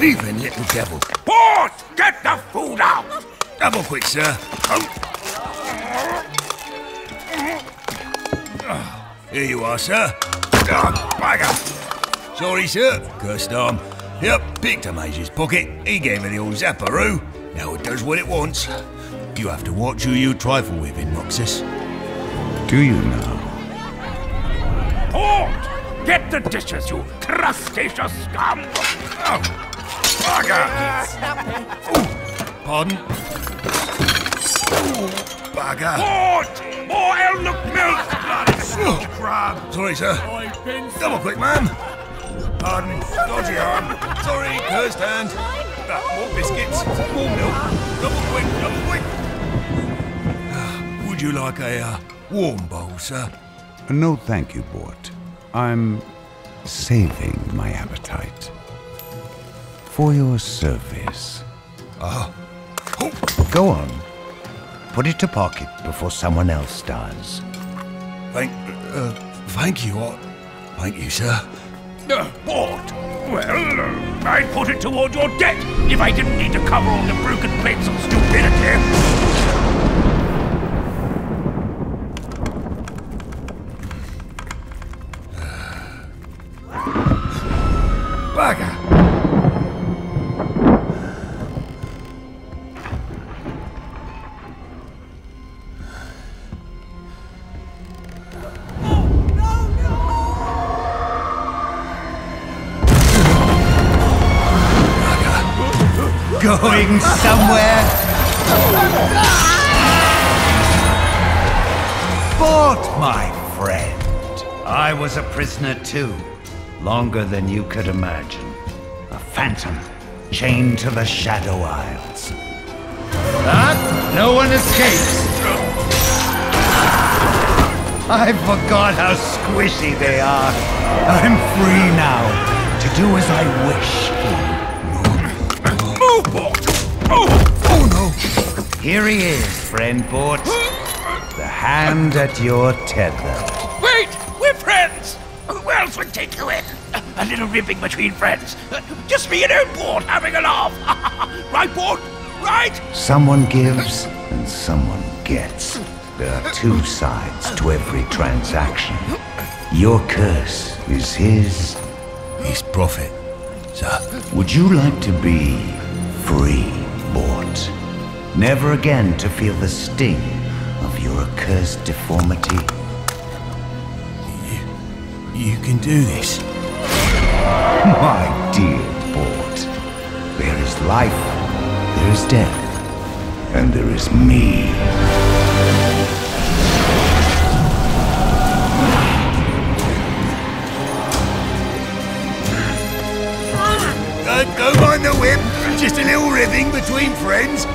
thieving little devil. Port! Get the food out! Double quick, sir. Oh. Here you are, sir. Oh, bugger. Sorry, sir. Cursed arm. Yep, picked a mage's pocket. He gave it the old zapparoo. Now it does what it wants. You have to watch who you trifle with in Noxus. Do you now? Port! Get the dishes, you crustaceous scum! Oh, bugger! Pardon? Ooh, bugger! Port! More elk milk! Bloody crab! Sorry, sir. Double quick, ma'am! Pardon. Dodgy arm. Sorry, cursed hand. More biscuits. More milk. Double quick, double quick! Would you like a, warm bowl, sir? No, thank you, Bort. I'm saving my appetite for your service. Ah. Oh. Go on. Put it to pocket before someone else does. Thank you, sir. Bort! Well, I'd put it toward your debt if I didn't need to cover all the broken plates of stupidity. Going somewhere? Bort, my friend. I was a prisoner too, longer than you could imagine. A phantom chained to the Shadow Isles. That no one escapes. I forgot how squishy they are. I'm free now to do as I wish. Here he is, friend Bort. The hand at your tether. Wait! We're friends! Who else would take you in? A little ribbing between friends. Just me and old Bort having a laugh. Right, Bort? Right? Someone gives and someone gets. There are two sides to every transaction. Your curse is his. His profit, sir. Would you like to be free, Bort? Never again to feel the sting of your accursed deformity. You can do this. My dear Bort, there is life, there is death, and there is me. Don't mind the whip. Just a little ribbing between friends.